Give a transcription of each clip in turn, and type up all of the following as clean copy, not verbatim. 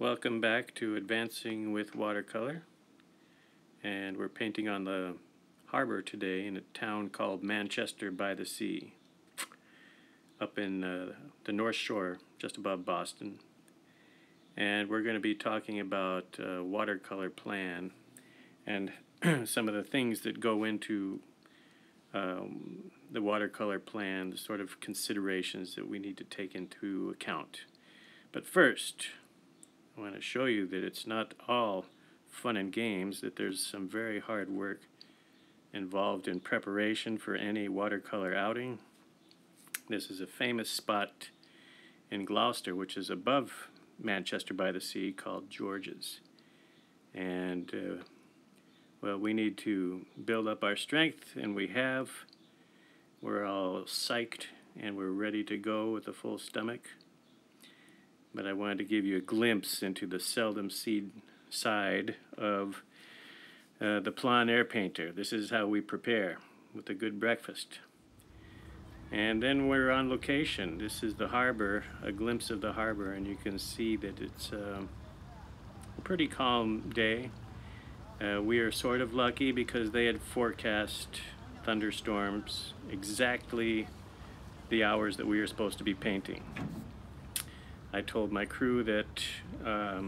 Welcome back to Advancing with Watercolor, and we're painting on the harbor today in a town called Manchester by the Sea, up in the North Shore, just above Boston. And we're going to be talking about watercolor plan and some of the things that go into the watercolor plan, the sort of considerations that we need to take into account. But first, I want to show you that it's not all fun and games, that there's some very hard work involved in preparation for any watercolor outing. This is a famous spot in Gloucester, which is above Manchester by the Sea, called George's. And, well, we need to build up our strength, and we have. We're all psyched, and we're ready to go with a full stomach. But I wanted to give you a glimpse into the seldom seen side of the plein air painter. This is how we prepare, with a good breakfast. And then we're on location. This is the harbor, a glimpse of the harbor, and you can see that it's a pretty calm day. We are sort of lucky because they had forecast thunderstorms exactly the hours that we were supposed to be painting. I told my crew that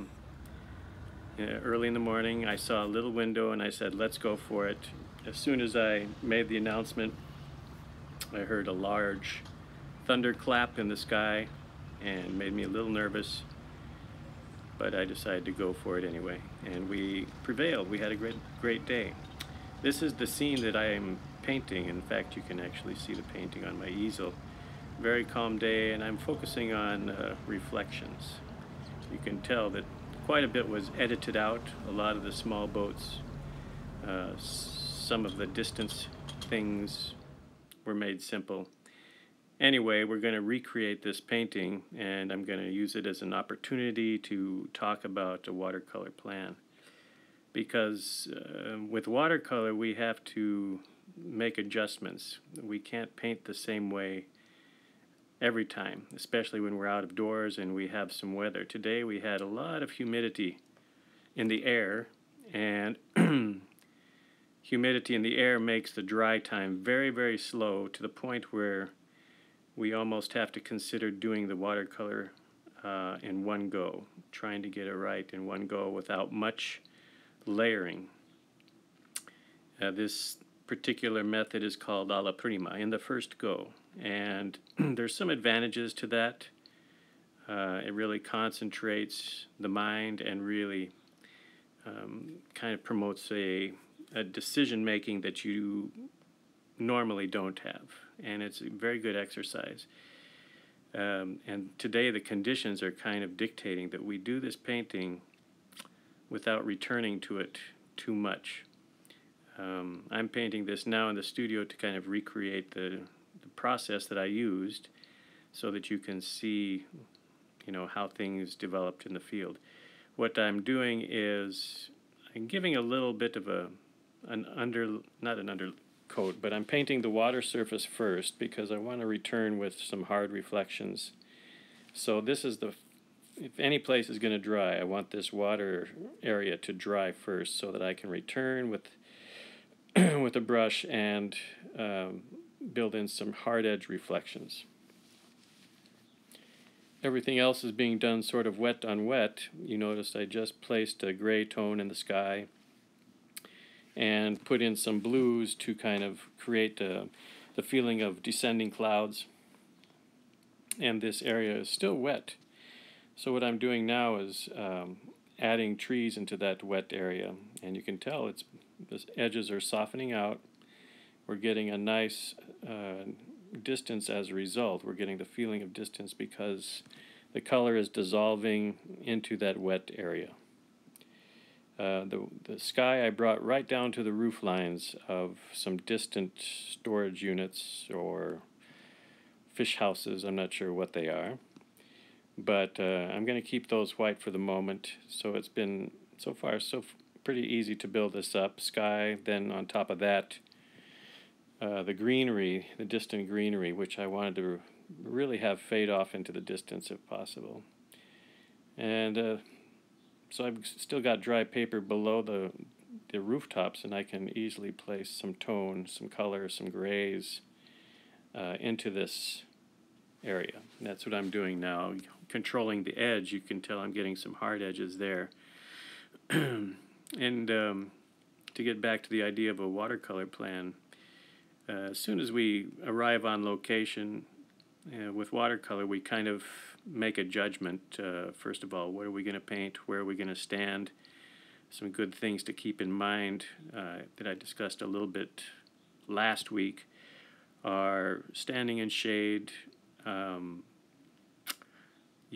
early in the morning I saw a little window and I said, let's go for it. As soon as I made the announcement, I heard a large thunderclap in the sky and made me a little nervous, but I decided to go for it anyway, and we prevailed. We had a great day. This is the scene that I am painting. In fact, you can actually see the painting on my easel. Very calm day, and I'm focusing on reflections. You can tell that quite a bit was edited out, a lot of the small boats, some of the distance things were made simple. Anyway, we're going to recreate this painting, and I'm going to use it as an opportunity to talk about a watercolor plan, because with watercolor we have to make adjustments. We can't paint the same way every time, especially when we're out of doors and we have some weather. Today we had a lot of humidity in the air, and humidity in the air makes the dry time very, very slow, to the point where we almost have to consider doing the watercolor in one go, trying to get it right in one go without much layering. This particular method is called alla prima, in the first go. And there's some advantages to that. It really concentrates the mind and really kind of promotes a decision-making that you normally don't have. And it's a very good exercise. And today the conditions are kind of dictating that we do this painting without returning to it too much. I'm painting this now in the studio to kind of recreate the process that I used, so that you can see, you know, how things developed in the field. What I'm doing is I'm giving a little bit of not an undercoat, but I'm painting the water surface first, because I want to return with some hard reflections. So this is the, if any place is going to dry, I want this water area to dry first, so that I can return with with a brush and build in some hard edge reflections. Everything else is being done sort of wet on wet. You noticed I just placed a gray tone in the sky and put in some blues to kind of create the feeling of descending clouds, and this area is still wet. So what I'm doing now is adding trees into that wet area, and you can tell it's, the edges are softening out. We're getting a nice distance as a result. We're getting the feeling of distance because the color is dissolving into that wet area. The sky I brought right down to the roof lines of some distant storage units or fish houses. I'm not sure what they are, but I'm going to keep those white for the moment. So it's been, so far, so pretty easy to build this up. Sky, then on top of that, the greenery, the distant greenery, which I wanted to really have fade off into the distance if possible. And So I've still got dry paper below the rooftops, and I can easily place some tone, some color, some grays into this area. And that's what I'm doing now. Controlling the edge, you can tell I'm getting some hard edges there. And to get back to the idea of a watercolor plan, as soon as we arrive on location with watercolor, we kind of make a judgment. First of all, what are we going to paint? Where are we going to stand? Some good things to keep in mind that I discussed a little bit last week are standing in shade. You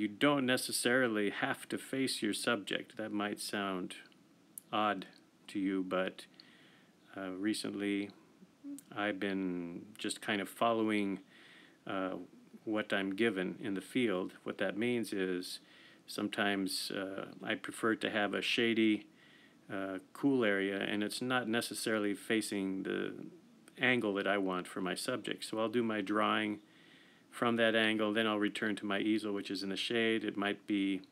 don't necessarily have to face your subject. That might sound odd to you, but recently I've been just kind of following what I'm given in the field. What that means is sometimes I prefer to have a shady, cool area, and it's not necessarily facing the angle that I want for my subject. So I'll do my drawing from that angle, then I'll return to my easel, which is in the shade. It might be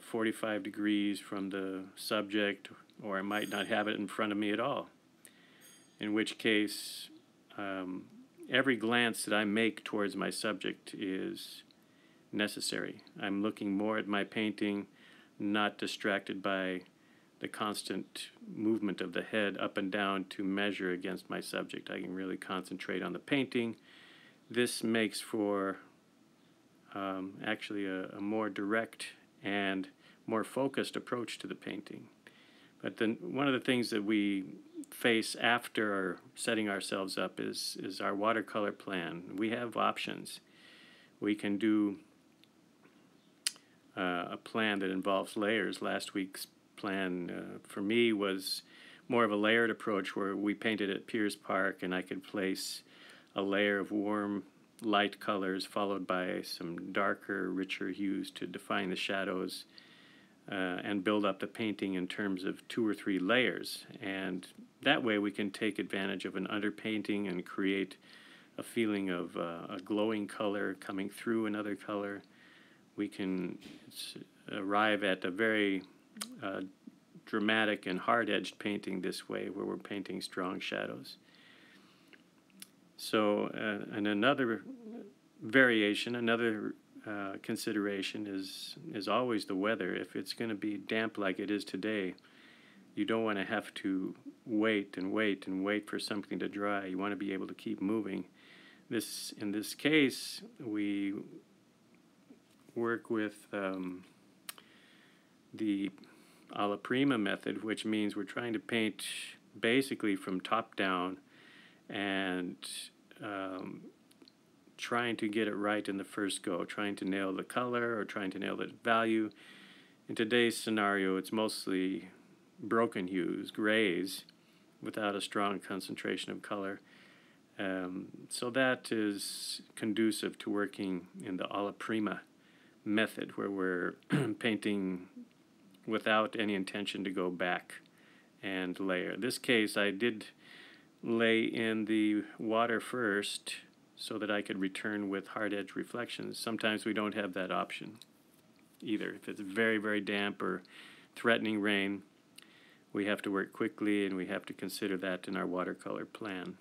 45 degrees from the subject, or I might not have it in front of me at all. In which case, every glance that I make towards my subject is necessary. I'm looking more at my painting, not distracted by the constant movement of the head up and down to measure against my subject. I can really concentrate on the painting. This makes for actually a more direct and more focused approach to the painting. But then one of the things that we face after setting ourselves up is our watercolor plan. We have options. We can do a plan that involves layers. Last week's plan for me was more of a layered approach, where we painted at Piers Park and I could place a layer of warm light colors followed by some darker, richer hues to define the shadows and build up the painting in terms of 2 or 3 layers. And that way we can take advantage of an underpainting and create a feeling of a glowing color coming through another color. We can arrive at a very dramatic and hard-edged painting this way, where we're painting strong shadows. So, and another variation, another consideration is always the weather. If it's going to be damp like it is today, you don't want to have to wait and wait and wait for something to dry. You want to be able to keep moving. In this case, we work with the alla prima method, which means we're trying to paint basically from top down, and trying to get it right in the first go, trying to nail the color or trying to nail the value. In today's scenario, it's mostly broken hues, grays, without a strong concentration of color. So that is conducive to working in the alla prima method, where we're painting without any intention to go back and layer. In this case, I did lay in the water first so that I could return with hard-edge reflections. Sometimes we don't have that option either. If it's very, very damp or threatening rain, we have to work quickly, and we have to consider that in our watercolor plan.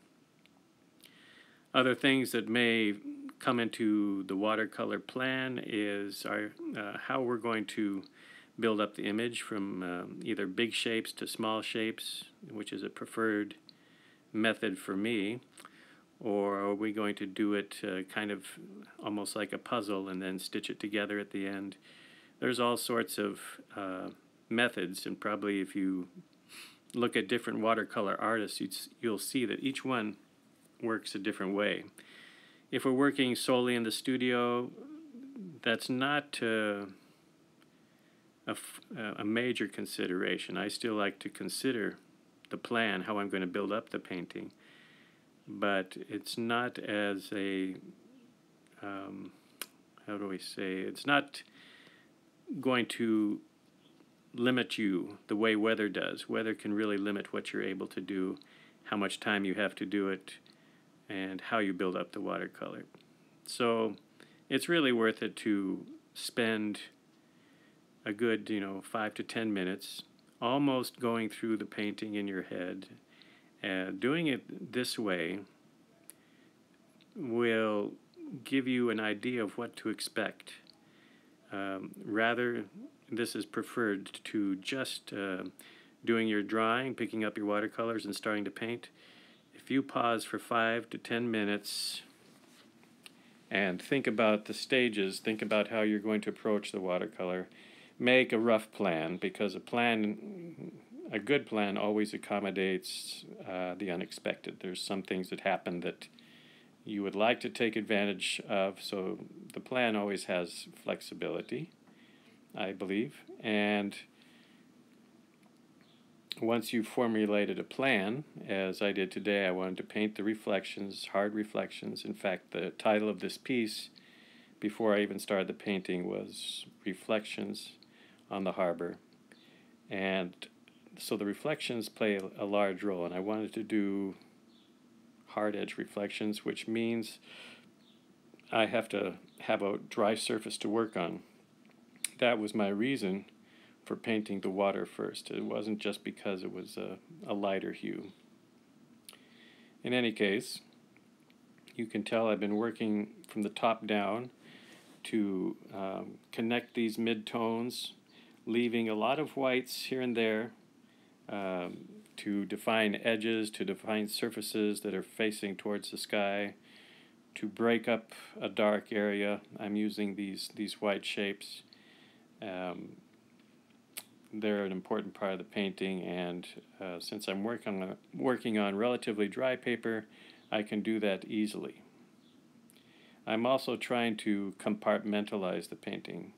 Other things that may come into the watercolor plan is how we're going to build up the image from either big shapes to small shapes, which is a preferred method for me, or are we going to do it kind of almost like a puzzle and then stitch it together at the end? There's all sorts of methods, and probably if you look at different watercolor artists, you'll see that each one works a different way. If we're working solely in the studio, that's not a major consideration. I still like to consider the plan, how I'm going to build up the painting, but it's not as a how do we say, it's not going to limit you the way weather does. Weather can really limit what you're able to do, how much time you have to do it, and how you build up the watercolor. So it's really worth it to spend a good, 5 to 10 minutes, almost going through the painting in your head. Doing it this way will give you an idea of what to expect. Rather, this is preferred to just doing your drawing, picking up your watercolors and starting to paint. If you pause for 5 to 10 minutes and think about the stages, think about how you're going to approach the watercolor, make a rough plan, because a good plan always accommodates the unexpected. There's some things that happen that you would like to take advantage of, so the plan always has flexibility, I believe. And once you've formulated a plan, as I did today, I wanted to paint the reflections, hard reflections. In fact, the title of this piece, before I even started the painting, was Reflections on the Harbor. And so the reflections play a large role, and I wanted to do hard edge reflections, which means I have to have a dry surface to work on. That was my reason for painting the water first. It wasn't just because it was a lighter hue. In any case, you can tell I've been working from the top down to connect these mid-tones, leaving a lot of whites here and there to define edges, to define surfaces that are facing towards the sky, to break up a dark area. I'm using these white shapes. They're an important part of the painting, and since I'm working on relatively dry paper, I can do that easily. I'm also trying to compartmentalize the painting,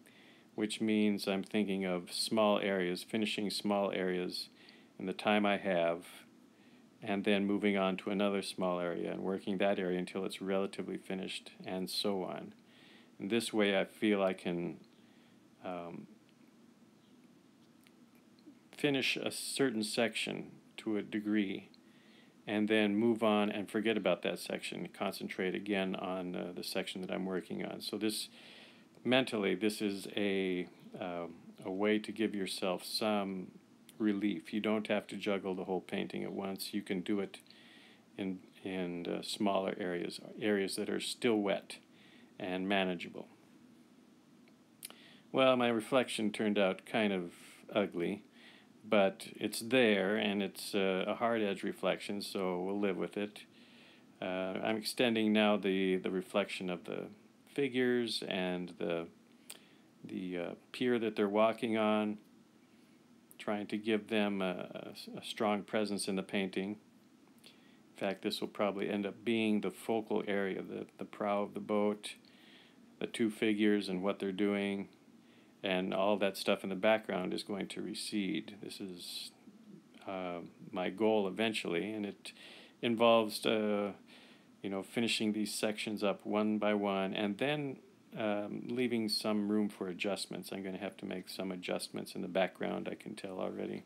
which means I'm thinking of small areas, finishing small areas in the time I have, and then moving on to another small area and working that area until it's relatively finished, and so on. And this way I feel I can finish a certain section to a degree and then move on and forget about that section, concentrate again on the section that I'm working on. So this, mentally, this is a way to give yourself some relief. You don't have to juggle the whole painting at once. You can do it in smaller areas, areas that are still wet and manageable. Well, my reflection turned out kind of ugly, but it's there, and it's a hard edge reflection, so we'll live with it. I'm extending now the reflection of the figures and the pier that they're walking on, trying to give them a strong presence in the painting. In fact, this will probably end up being the focal area, the prow of the boat, the two figures and what they're doing, and all that stuff in the background is going to recede. This is my goal eventually, and it involves finishing these sections up one by one, and then leaving some room for adjustments. I'm going to have to make some adjustments in the background, I can tell already.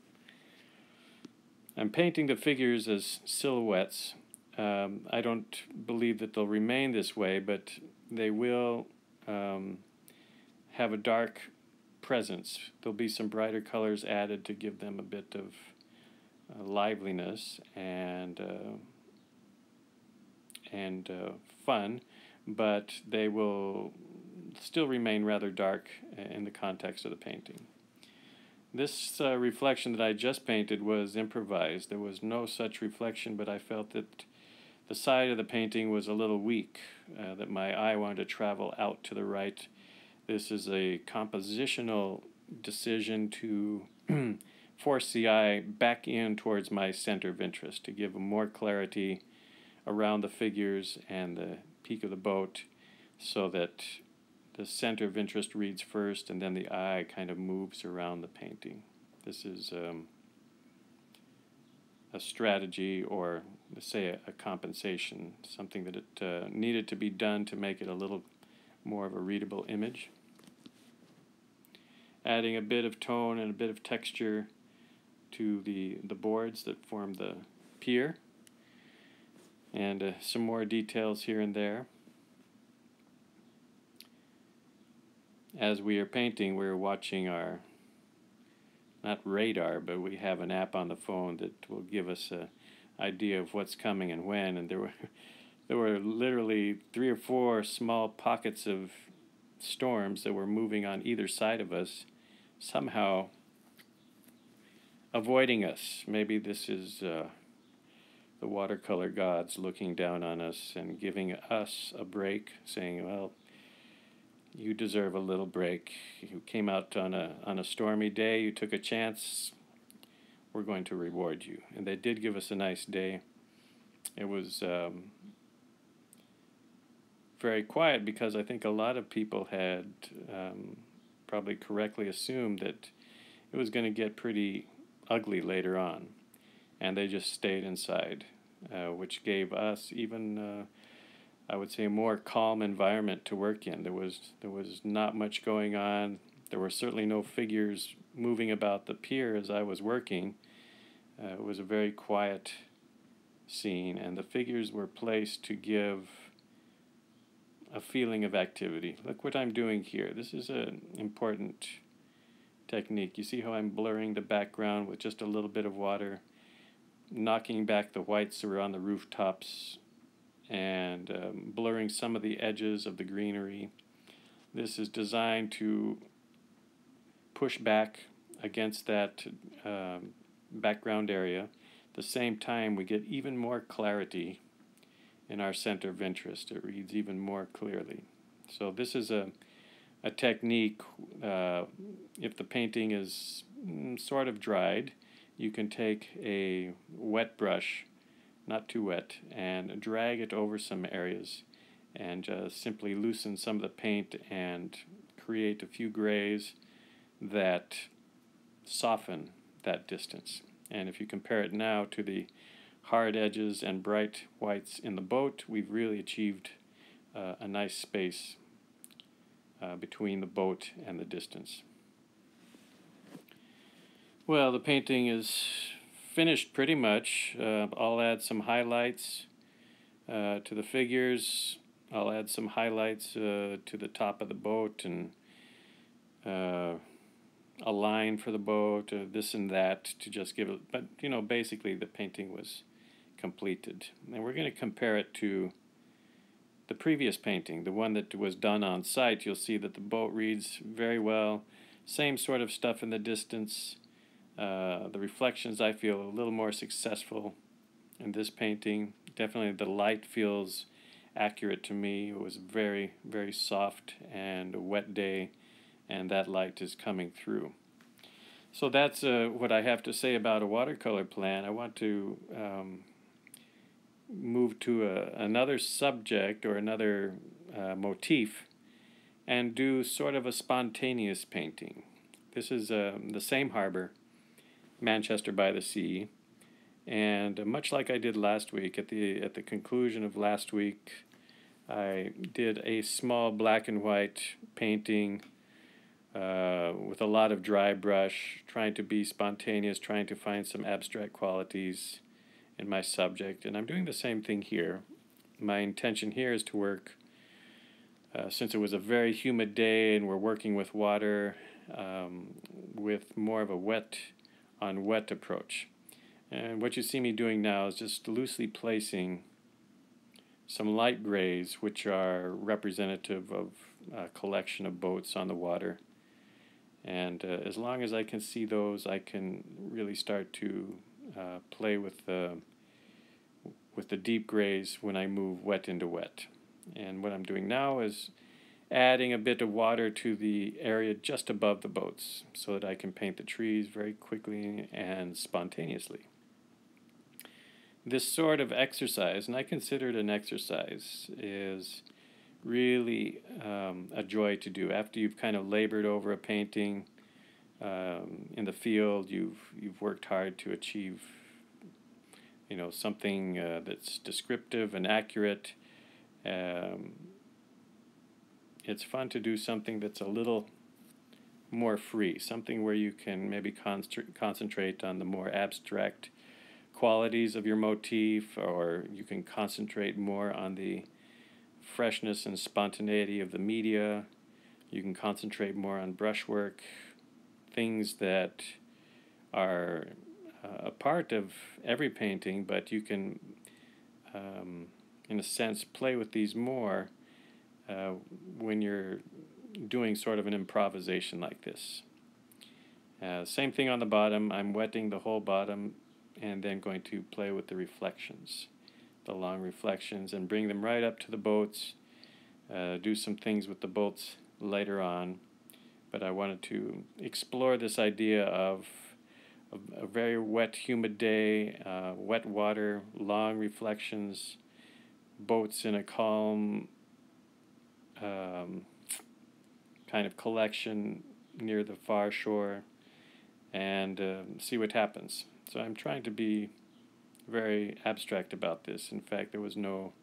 I'm painting the figures as silhouettes. I don't believe that they'll remain this way, but they will have a dark presence. There'll be some brighter colors added to give them a bit of liveliness and fun, but they will still remain rather dark in the context of the painting. This reflection that I just painted was improvised. There was no such reflection, but I felt that the side of the painting was a little weak, that my eye wanted to travel out to the right. This is a compositional decision to force the eye back in towards my center of interest, to give more clarity around the figures and the peak of the boat, so that the center of interest reads first and then the eye kind of moves around the painting. This is a strategy, or let's say a compensation, something that it needed to be done to make it a little more of a readable image. Adding a bit of tone and a bit of texture to the boards that form the pier, and some more details here and there. as we are painting, we're watching our, not radar, but we have an app on the phone that will give us an idea of what's coming and when, and there were literally 3 or 4 small pockets of storms that were moving on either side of us, somehow avoiding us. Maybe this is the watercolor gods looking down on us and giving us a break, saying, well, you deserve a little break. You came out on a stormy day, you took a chance, we're going to reward you. And they did give us a nice day. It was very quiet because I think a lot of people had probably correctly assumed that it was going to get pretty ugly later on, and they just stayed inside, which gave us even, I would say, a more calm environment to work in. There was not much going on. There were certainly no figures moving about the pier as I was working. It was a very quiet scene, and the figures were placed to give a feeling of activity. Look what I'm doing here. This is an important technique. You see how I'm blurring the background with just a little bit of water, knocking back the whites that were on the rooftops, and blurring some of the edges of the greenery. This is designed to push back against that background area. At the same time, we get even more clarity in our center of interest. It reads even more clearly. So this is a technique. If the painting is sort of dried, you can take a wet brush, not too wet, and drag it over some areas and just simply loosen some of the paint and create a few grays that soften that distance. And if you compare it now to the hard edges and bright whites in the boat, we've really achieved a nice space between the boat and the distance. Well, the painting is finished pretty much. I'll add some highlights to the figures. I'll add some highlights to the top of the boat, and a line for the boat, this and that, to just give it, but you know, basically the painting was completed. And we're going to compare it to the previous painting, the one that was done on site. You'll see that the boat reads very well. Same sort of stuff in the distance. The reflections, I feel, a little more successful in this painting. Definitely the light feels accurate to me. It was very, very soft and a wet day, and that light is coming through. So that's what I have to say about a watercolor plan. I want to move to another subject or another motif and do sort of a spontaneous painting. This is the same harbor, Manchester by the Sea, and much like I did last week, at the conclusion of last week, I did a small black and white painting with a lot of dry brush, trying to be spontaneous, trying to find some abstract qualities in my subject, and I'm doing the same thing here. My intention here is to work, since it was a very humid day and we're working with water, with more of a wet approach. And what you see me doing now is just loosely placing some light grays, which are representative of a collection of boats on the water. And as long as I can see those, I can really start to play with the deep grays when I move wet into wet. And what I'm doing now is adding a bit of water to the area just above the boats so that I can paint the trees very quickly and spontaneously. This sort of exercise, and I consider it an exercise, is really a joy to do. After you've kind of labored over a painting in the field, you've worked hard to achieve, you know, something that's descriptive and accurate. It's fun to do something that's a little more free, something where you can maybe concentrate on the more abstract qualities of your motif, or you can concentrate more on the freshness and spontaneity of the media. You can concentrate more on brushwork, things that are a part of every painting, but you can, in a sense, play with these more when you're doing sort of an improvisation like this. Same thing on the bottom. I'm wetting the whole bottom and then going to play with the reflections, the long reflections, and bring them right up to the boats. Do some things with the boats later on, but I wanted to explore this idea of a very wet, humid day, wet water, long reflections, boats in a calm kind of collection near the far shore, and see what happens. So I'm trying to be very abstract about this. In fact, there was no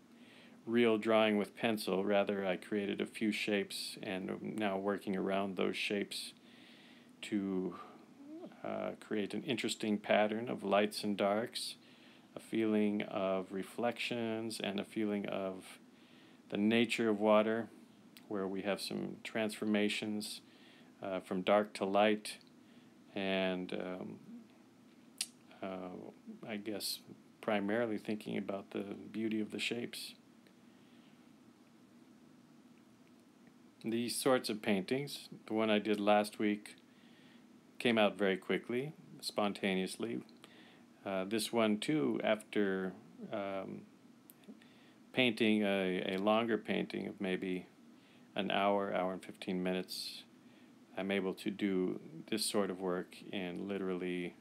real drawing with pencil. Rather, I created a few shapes and I'm now working around those shapes to create an interesting pattern of lights and darks, a feeling of reflections, and a feeling of the nature of water, where we have some transformations from dark to light, and I guess primarily thinking about the beauty of the shapes. These sorts of paintings, the one I did last week, came out very quickly, spontaneously. This one too, after painting a longer painting of maybe an hour, hour and 15 minutes, I'm able to do this sort of work in literally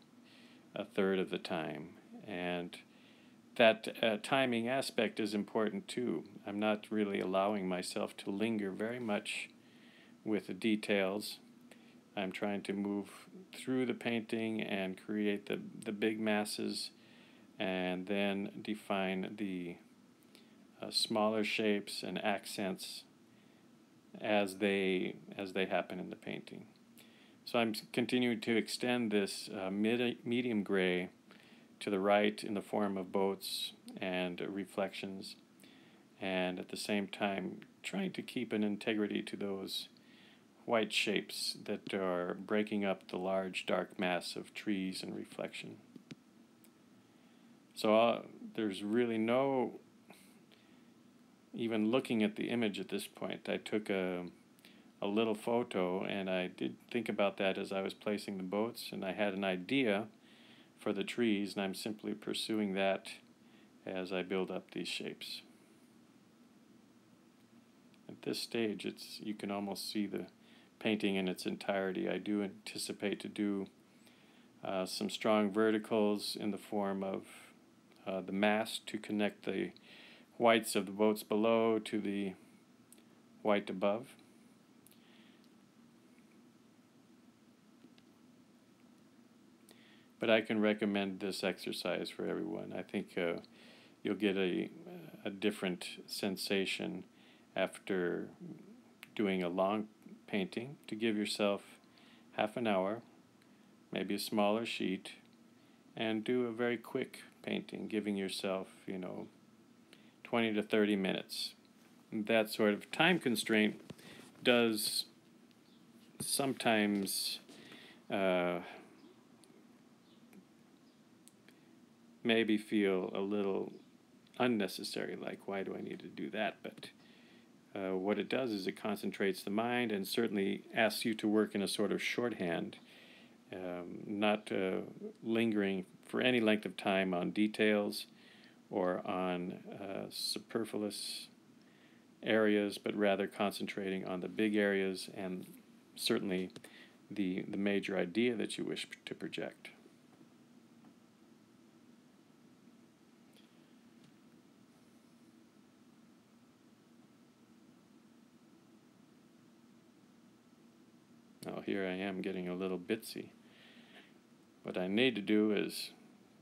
a third of the time. And that timing aspect is important too. I'm not really allowing myself to linger very much with the details. I'm trying to move through the painting and create the big masses, and then define the smaller shapes and accents as they happen in the painting. So I'm continuing to extend this medium gray to the right in the form of boats and reflections, and at the same time trying to keep an integrity to those white shapes that are breaking up the large dark mass of trees and reflection. So there's really no even looking at the image at this point. I took a little photo, and I did think about that as I was placing the boats, and I had an idea for the trees, and I'm simply pursuing that as I build up these shapes. At this stage, you can almost see the painting in its entirety. I do anticipate to do some strong verticals in the form of the mast to connect the whites of the boats below to the white above. But I can recommend this exercise for everyone. I think you'll get a different sensation after doing a long painting, to give yourself half an hour, maybe a smaller sheet, and do a very quick painting, giving yourself, 20 to 30 minutes. And that sort of time constraint does sometimes maybe feel a little unnecessary, like, why do I need to do that? But what it does is it concentrates the mind, and certainly asks you to work in a sort of shorthand, not lingering for any length of time on details or on superfluous areas, but rather concentrating on the big areas and certainly the major idea that you wish to project. Now here I am getting a little bitsy. What I need to do is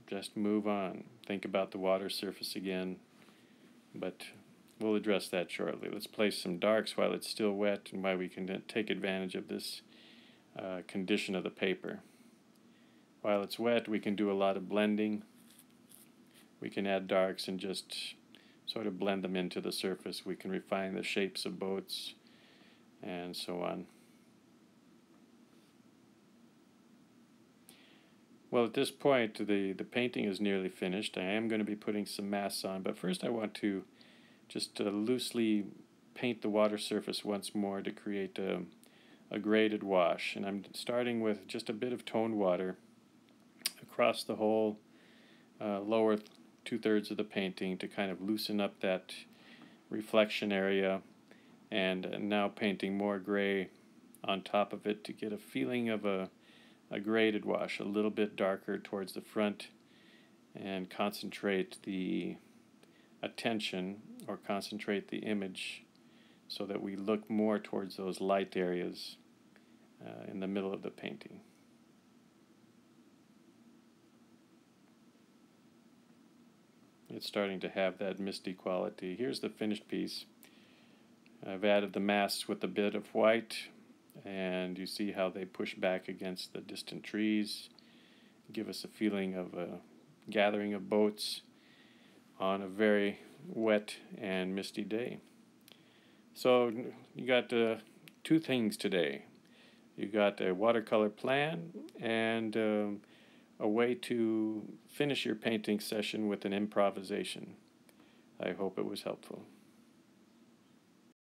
just move on, think about the water surface again, but we'll address that shortly. Let's place some darks while it's still wet and while we can take advantage of this condition of the paper. While it's wet, we can do a lot of blending. We can add darks and just sort of blend them into the surface. We can refine the shapes of boats. and so on. Well, at this point, the painting is nearly finished. I am going to be putting some masks on, but first I want to just loosely paint the water surface once more to create a graded wash. And I'm starting with just a bit of toned water across the whole lower two-thirds of the painting to kind of loosen up that reflection area, and now painting more gray on top of it to get a feeling of a graded wash, a little bit darker towards the front, and concentrate the attention or concentrate the image so that we look more towards those light areas in the middle of the painting. It's starting to have that misty quality. Here's the finished piece. I've added the masks with a bit of white, and you see how they push back against the distant trees, give us a feeling of a gathering of boats on a very wet and misty day. So you got two things today. You got a watercolor plan and a way to finish your painting session with an improvisation. I hope it was helpful.